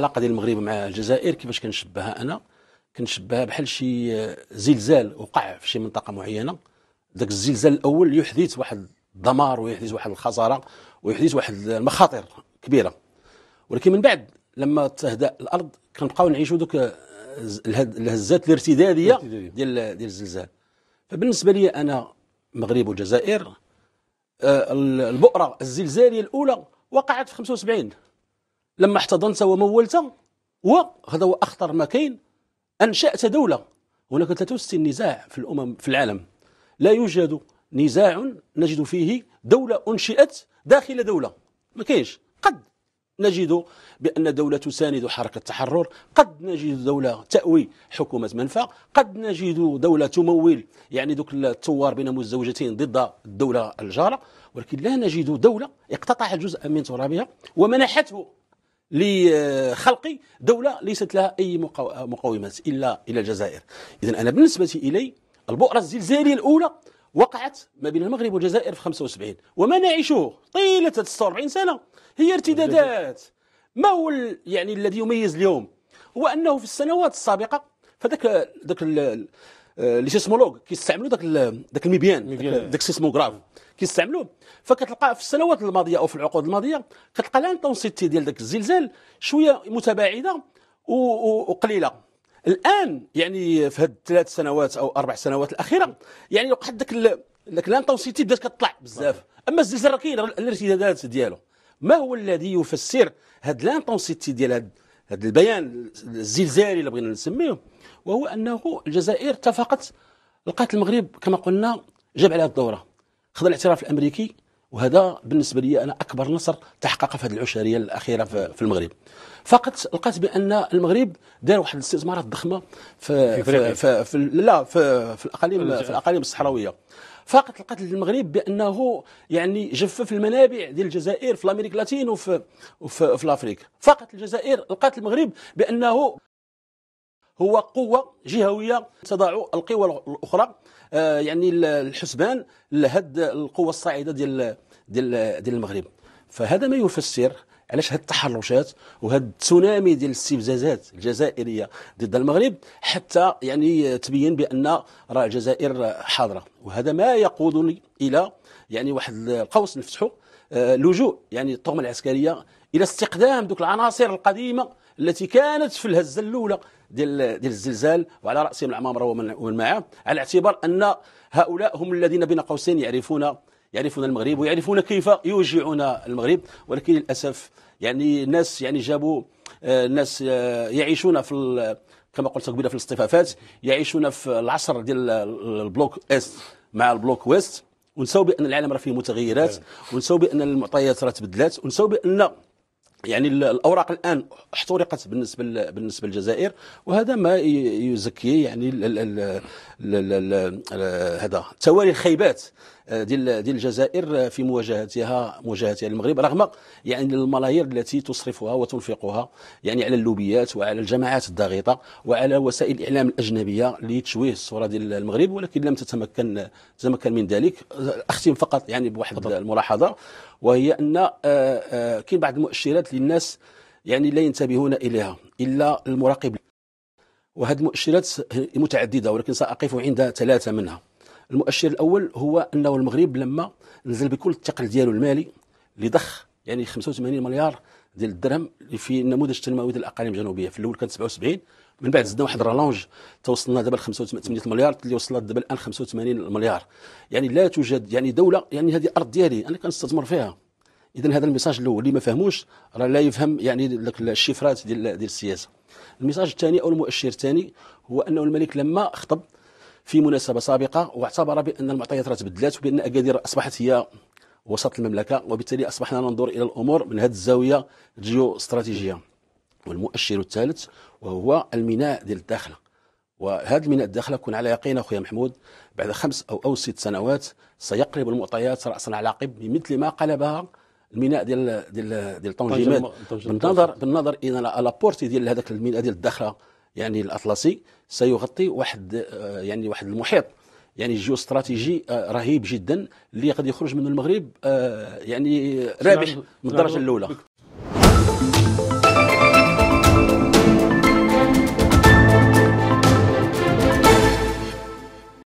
العلاقه ديال المغرب مع الجزائر كيفاش كنشبهها انا، كنشبهها بحال شي زلزال وقع في شي منطقه معينه، ذاك الزلزال الاول يحدث واحد الدمار ويحدث واحد الخساره ويحدث واحد المخاطر كبيره، ولكن من بعد لما تهدأ الارض كنبقاو نعيشوا دوك الهزات الارتداديه ديال الزلزال. فبالنسبه لي انا المغرب والجزائر البؤره الزلزاليه الاولى وقعت في 75 لما احتضنت ومولت، وهذا هو اخطر ما كاين، انشات دوله. هناك 63 نزاع في الامم في العالم، لا يوجد نزاع نجد فيه دوله انشئت داخل دوله، ما كاينش. قد نجد بأن دولة تساند حركة التحرر، قد نجد دولة تأوي حكومة منفى، قد نجد دولة تمول يعني دوك الثوار بين مزوجتين ضد الدولة الجارة، ولكن لا نجد دولة اقتطعت جزءا من ترابها ومنحته لخلق دولة ليست لها أي مقومات إلا إلى الجزائر. إذن أنا بالنسبة إلي البؤرة الزلزالية الأولى وقعت ما بين المغرب والجزائر في 75، وما نعيشه طيلة 46 سنة هي ارتدادات. ما هو يعني الذي يميز اليوم هو أنه في السنوات السابقة فذاك السيسمولوج كيستعملوا ذاك المبيان، ذاك السيسموغراف كيستعملوه، فكتلقى في السنوات الماضية أو في العقود الماضية كتلقى لانتونسيتي ديال ذاك الزلزال شوية متباعدة وقليلة. الان يعني في هاد 3 سنوات او 4 سنوات الاخيره يعني وقعت داك لانتونسيتي بدات كتطلع بزاف، اما الزلزال راه كاين الارتدادات ديالو. ما هو الذي يفسر هاد لانتونسيتي ديال هاد البيان الزلزالي اللي بغينا نسميه؟ وهو انه الجزائر اتفقت، لقات المغرب كما قلنا جاب على هاد الدوره، خذ الاعتراف الامريكي، وهذا بالنسبه لي انا اكبر نصر تحقق في هذه العشريه الاخيره في المغرب. فقط لقات بان المغرب دار واحد الاستثمارات ضخمه في الاقاليم الصحراويه. فقط لقات المغرب بانه يعني جفف المنابع ديال الجزائر في امريكا اللاتين وفي افريقيا. فقط الجزائر لقات المغرب بانه هو قوة جهوية تضع القوى الأخرى يعني الحسبان لهد القوة الصاعدة ديال المغرب. فهذا ما يفسر علاش هاد التحرشات وهاد التسونامي ديال الاستفزازات الجزائرية ضد المغرب، حتى يعني تبين بأن راه الجزائر حاضرة. وهذا ما يقودني إلى يعني واحد القوس نفتحه، لجوء يعني الطغمة العسكرية إلى استقدام دوك العناصر القديمة التي كانت في الهزة الأولى ديال الزلزال، وعلى رأسهم العمامرة ومن معه، على اعتبار أن هؤلاء هم الذين بين قوسين يعرفون المغرب ويعرفون كيف يوجعون المغرب. ولكن للأسف يعني الناس يعني جابوا الناس يعيشون في كما قلت قبيلة في الاصطفافات، يعيشون في العصر ديال البلوك إست مع البلوك ويست، ونساو بأن العالم راه فيه متغيرات، ونساو بأن المعطيات راه تبدلات، ونساو بأن يعني الاوراق الان احترقت بالنسبه للجزائر. وهذا ما يزكي يعني هذا توالي الخيبات ديال الجزائر في مواجهتها للمغرب، رغم يعني الملايير التي تصرفها وتنفقها يعني على اللوبيات وعلى الجماعات الضاغطه وعلى وسائل الاعلام الاجنبيه لتشويه الصوره ديال المغرب، ولكن لم تتمكن من ذلك. اختم فقط يعني بواحد الملاحظه، وهي ان كاين بعض المؤشرات للناس يعني لا ينتبهون اليها الا المراقب، وهذه المؤشرات متعدده، ولكن ساقف عند 3 منها. المؤشر الاول هو انه المغرب لما نزل بكل الثقل ديالو المالي اللي ضخ يعني 85 مليار ديال الدرهم في النموذج التنموي ديال الاقاليم الجنوبيه، في الاول كان 77، من بعد زدنا واحد الرالونج توصلنا دابا ل 85 مليار اللي وصلت دابا الان 85 مليار. يعني لا توجد يعني دوله، يعني هذه الارض ديالي انا كنستثمر فيها. اذا هذا الميساج الاول اللي ما فهموش راه لا يفهم يعني داك الشفرات ديال السياسه. الميساج الثاني او المؤشر الثاني هو انه الملك لما خطب في مناسبة سابقة واعتبر بأن المعطيات راه تبدلات وبأن أكادير أصبحت هي وسط المملكة، وبالتالي أصبحنا ننظر إلى الأمور من هذه الزاوية الجيو استراتيجية. والمؤشر الثالث وهو الميناء ديال الداخلة، وهذا الميناء الداخلة كن على يقين أخويا محمود بعد 5 أو 6 سنوات سيقلب المعطيات رأسا على عقب، مثل ما قلبها الميناء ديال طنجيمات. بالنظر إلى لابورتي ديال هذاك الميناء ديال الداخلة يعني الأطلسي، سيغطي واحد المحيط يعني جيو استراتيجي رهيب جدا، اللي قد يخرج منه المغرب يعني رابح من الدرجة الأولى.